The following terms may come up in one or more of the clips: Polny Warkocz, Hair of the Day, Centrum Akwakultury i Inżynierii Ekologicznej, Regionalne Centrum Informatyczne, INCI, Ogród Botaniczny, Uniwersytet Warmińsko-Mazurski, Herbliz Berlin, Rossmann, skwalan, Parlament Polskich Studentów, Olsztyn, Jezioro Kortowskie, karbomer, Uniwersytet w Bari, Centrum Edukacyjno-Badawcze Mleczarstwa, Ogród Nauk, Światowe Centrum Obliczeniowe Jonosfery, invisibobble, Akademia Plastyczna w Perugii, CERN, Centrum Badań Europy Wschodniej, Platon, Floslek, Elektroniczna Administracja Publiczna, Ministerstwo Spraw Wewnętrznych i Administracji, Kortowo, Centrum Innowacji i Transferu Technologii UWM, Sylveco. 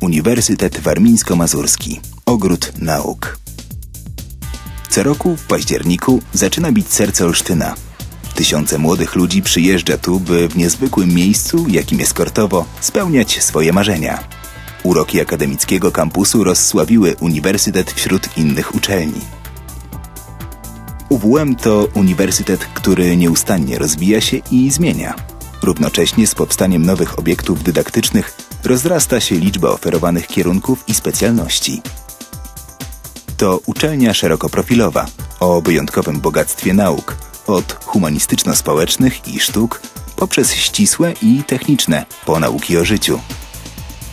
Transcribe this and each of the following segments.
Uniwersytet Warmińsko-Mazurski, Ogród Nauk. Co roku w październiku zaczyna bić serce Olsztyna. Tysiące młodych ludzi przyjeżdża tu, by w niezwykłym miejscu, jakim jest Kortowo, spełniać swoje marzenia. Uroki akademickiego kampusu rozsławiły uniwersytet wśród innych uczelni. UWM to uniwersytet, który nieustannie rozwija się i zmienia. Równocześnie z powstaniem nowych obiektów dydaktycznych rozrasta się liczba oferowanych kierunków i specjalności. To uczelnia szerokoprofilowa, o wyjątkowym bogactwie nauk, od humanistyczno-społecznych i sztuk, poprzez ścisłe i techniczne, po nauki o życiu.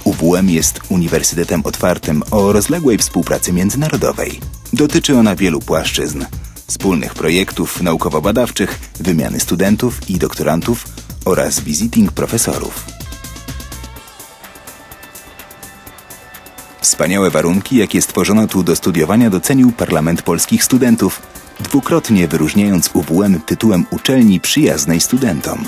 UWM jest uniwersytetem otwartym o rozległej współpracy międzynarodowej. Dotyczy ona wielu płaszczyzn: wspólnych projektów naukowo-badawczych, wymiany studentów i doktorantów oraz visiting profesorów. Wspaniałe warunki, jakie stworzono tu do studiowania, docenił Parlament Polskich Studentów, dwukrotnie wyróżniając UWM tytułem uczelni przyjaznej studentom.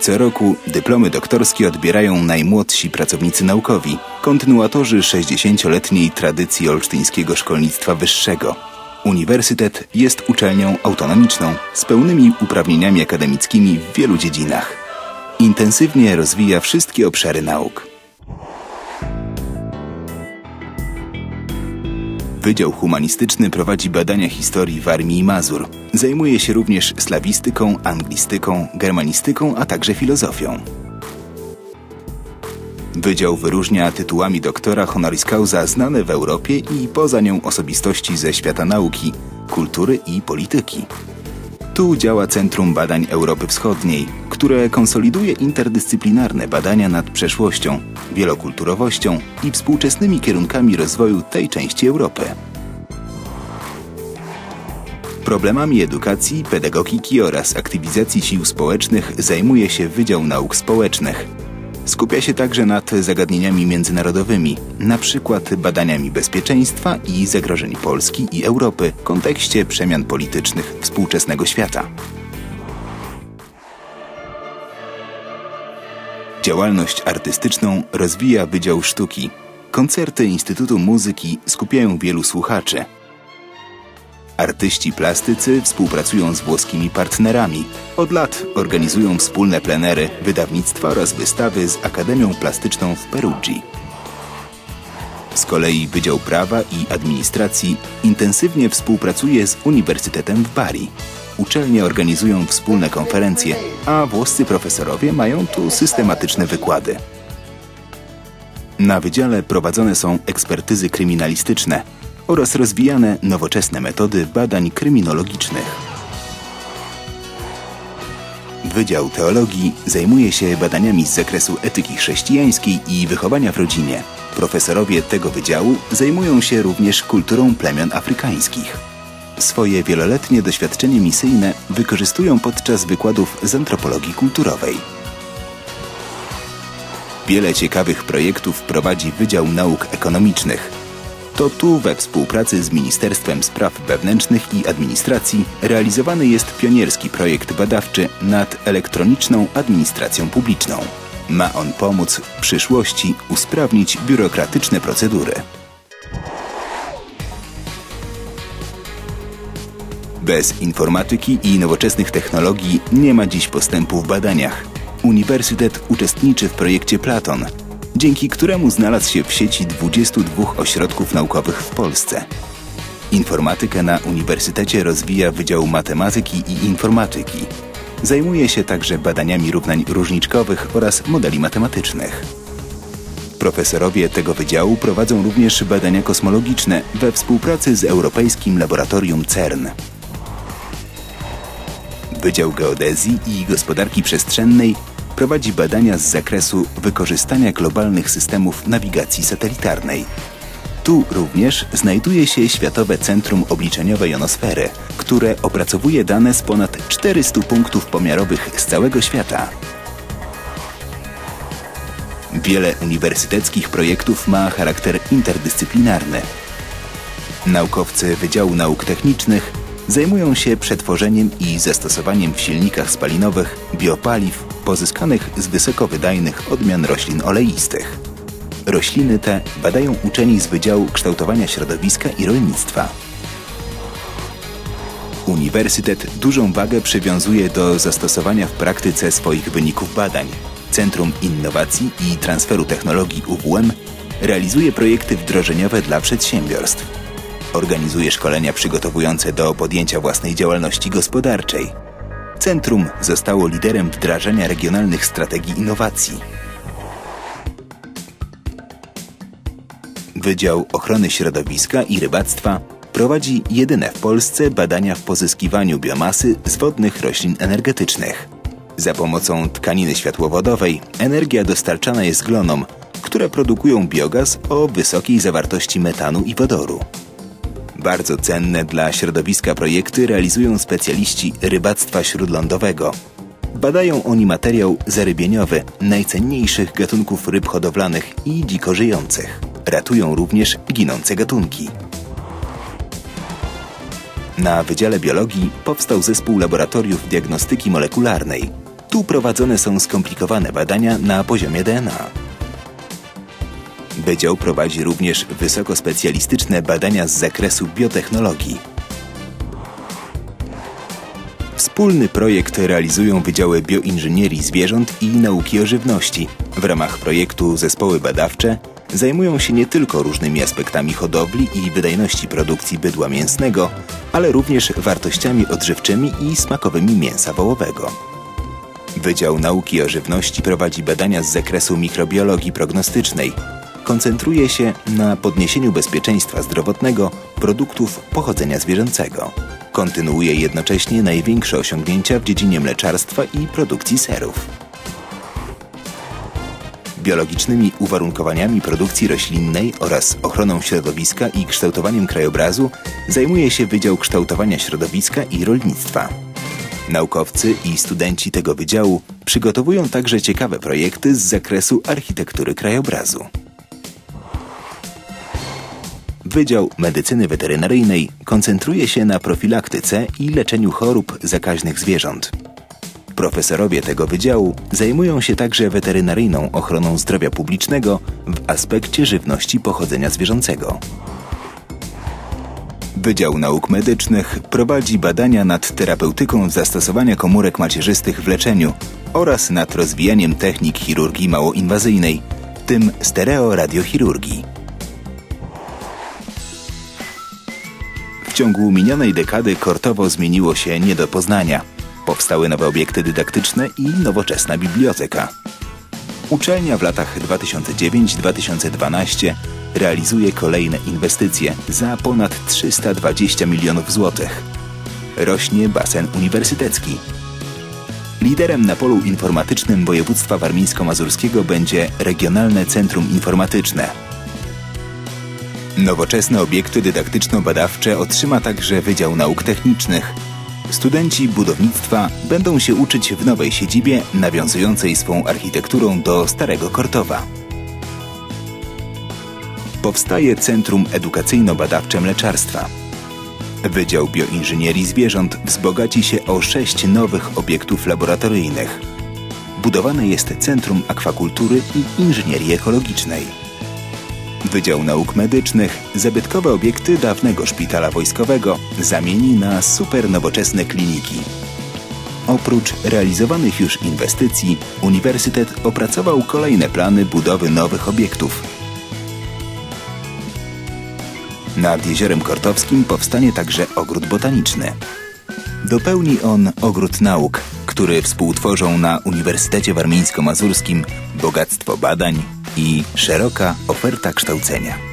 Co roku dyplomy doktorskie odbierają najmłodsi pracownicy naukowi, kontynuatorzy 60-letniej tradycji olsztyńskiego szkolnictwa wyższego. Uniwersytet jest uczelnią autonomiczną, z pełnymi uprawnieniami akademickimi w wielu dziedzinach. Intensywnie rozwija wszystkie obszary nauk. Wydział Humanistyczny prowadzi badania historii Warmii i Mazur. Zajmuje się również slawistyką, anglistyką, germanistyką, a także filozofią. Wydział wyróżnia tytułami doktora honoris causa znane w Europie i poza nią osobistości ze świata nauki, kultury i polityki. Tu działa Centrum Badań Europy Wschodniej, które konsoliduje interdyscyplinarne badania nad przeszłością, wielokulturowością i współczesnymi kierunkami rozwoju tej części Europy. Problemami edukacji, pedagogiki oraz aktywizacji sił społecznych zajmuje się Wydział Nauk Społecznych. Skupia się także nad zagadnieniami międzynarodowymi, np. badaniami bezpieczeństwa i zagrożeń Polski i Europy w kontekście przemian politycznych współczesnego świata. Działalność artystyczną rozwija Wydział Sztuki. Koncerty Instytutu Muzyki skupiają wielu słuchaczy. Artyści plastycy współpracują z włoskimi partnerami. Od lat organizują wspólne plenery, wydawnictwa oraz wystawy z Akademią Plastyczną w Perugii. Z kolei Wydział Prawa i Administracji intensywnie współpracuje z Uniwersytetem w Bari. Uczelnie organizują wspólne konferencje, a włoscy profesorowie mają tu systematyczne wykłady. Na wydziale prowadzone są ekspertyzy kryminalistyczne oraz rozwijane nowoczesne metody badań kryminologicznych. Wydział Teologii zajmuje się badaniami z zakresu etyki chrześcijańskiej i wychowania w rodzinie. Profesorowie tego wydziału zajmują się również kulturą plemion afrykańskich. Swoje wieloletnie doświadczenie misyjne wykorzystują podczas wykładów z antropologii kulturowej. Wiele ciekawych projektów prowadzi Wydział Nauk Ekonomicznych. To tu we współpracy z Ministerstwem Spraw Wewnętrznych i Administracji realizowany jest pionierski projekt badawczy nad Elektroniczną Administracją Publiczną. Ma on pomóc w przyszłości usprawnić biurokratyczne procedury. Bez informatyki i nowoczesnych technologii nie ma dziś postępu w badaniach. Uniwersytet uczestniczy w projekcie Platon, dzięki któremu znalazł się w sieci 22 ośrodków naukowych w Polsce. Informatykę na uniwersytecie rozwija Wydział Matematyki i Informatyki. Zajmuje się także badaniami równań różniczkowych oraz modeli matematycznych. Profesorowie tego wydziału prowadzą również badania kosmologiczne we współpracy z Europejskim Laboratorium CERN. Wydział Geodezji i Gospodarki Przestrzennej prowadzi badania z zakresu wykorzystania globalnych systemów nawigacji satelitarnej. Tu również znajduje się Światowe Centrum Obliczeniowe Jonosfery, które opracowuje dane z ponad 400 punktów pomiarowych z całego świata. Wiele uniwersyteckich projektów ma charakter interdyscyplinarny. Naukowcy Wydziału Nauk Technicznych zajmują się przetworzeniem i zastosowaniem w silnikach spalinowych biopaliw, pozyskanych z wysokowydajnych odmian roślin oleistych. Rośliny te badają uczeni z Wydziału Kształtowania Środowiska i Rolnictwa. Uniwersytet dużą wagę przywiązuje do zastosowania w praktyce swoich wyników badań. Centrum Innowacji i Transferu Technologii UWM realizuje projekty wdrożeniowe dla przedsiębiorstw. Organizuje szkolenia przygotowujące do podjęcia własnej działalności gospodarczej. Centrum zostało liderem wdrażania regionalnych strategii innowacji. Wydział Ochrony Środowiska i Rybactwa prowadzi jedyne w Polsce badania w pozyskiwaniu biomasy z wodnych roślin energetycznych. Za pomocą tkaniny światłowodowej energia dostarczana jest glonom, które produkują biogaz o wysokiej zawartości metanu i wodoru. Bardzo cenne dla środowiska projekty realizują specjaliści rybactwa śródlądowego. Badają oni materiał zarybieniowy najcenniejszych gatunków ryb hodowlanych i dziko żyjących. Ratują również ginące gatunki. Na Wydziale Biologii powstał zespół laboratoriów diagnostyki molekularnej. Tu prowadzone są skomplikowane badania na poziomie DNA. Wydział prowadzi również wysokospecjalistyczne badania z zakresu biotechnologii. Wspólny projekt realizują Wydziały Bioinżynierii Zwierząt i Nauki o Żywności. W ramach projektu zespoły badawcze zajmują się nie tylko różnymi aspektami hodowli i wydajności produkcji bydła mięsnego, ale również wartościami odżywczymi i smakowymi mięsa wołowego. Wydział Nauki o Żywności prowadzi badania z zakresu mikrobiologii prognostycznej. Koncentruje się na podniesieniu bezpieczeństwa zdrowotnego produktów pochodzenia zwierzęcego. Kontynuuje jednocześnie największe osiągnięcia w dziedzinie mleczarstwa i produkcji serów. Biologicznymi uwarunkowaniami produkcji roślinnej oraz ochroną środowiska i kształtowaniem krajobrazu zajmuje się Wydział Kształtowania Środowiska i Rolnictwa. Naukowcy i studenci tego wydziału przygotowują także ciekawe projekty z zakresu architektury krajobrazu. Wydział Medycyny Weterynaryjnej koncentruje się na profilaktyce i leczeniu chorób zakaźnych zwierząt. Profesorowie tego wydziału zajmują się także weterynaryjną ochroną zdrowia publicznego w aspekcie żywności pochodzenia zwierzęcego. Wydział Nauk Medycznych prowadzi badania nad terapeutyką zastosowania komórek macierzystych w leczeniu oraz nad rozwijaniem technik chirurgii małoinwazyjnej, w tym stereoradiochirurgii. W ciągu minionej dekady Kortowo zmieniło się nie do poznania. Powstały nowe obiekty dydaktyczne i nowoczesna biblioteka. Uczelnia w latach 2009-2012 realizuje kolejne inwestycje za ponad 320 milionów złotych. Rośnie basen uniwersytecki. Liderem na polu informatycznym województwa warmińsko-mazurskiego będzie Regionalne Centrum Informatyczne. Nowoczesne obiekty dydaktyczno-badawcze otrzyma także Wydział Nauk Technicznych. Studenci budownictwa będą się uczyć w nowej siedzibie nawiązującej swą architekturą do Starego Kortowa. Powstaje Centrum Edukacyjno-Badawcze Mleczarstwa. Wydział Bioinżynierii Zwierząt wzbogaci się o 6 nowych obiektów laboratoryjnych. Budowane jest Centrum Akwakultury i Inżynierii Ekologicznej. Wydział Nauk Medycznych zabytkowe obiekty dawnego szpitala wojskowego zamieni na supernowoczesne kliniki. Oprócz realizowanych już inwestycji, uniwersytet opracował kolejne plany budowy nowych obiektów. Nad Jeziorem Kortowskim powstanie także Ogród Botaniczny. Dopełni on Ogród Nauk, który współtworzą na Uniwersytecie Warmińsko-Mazurskim bogactwo badań i szeroka oferta kształcenia.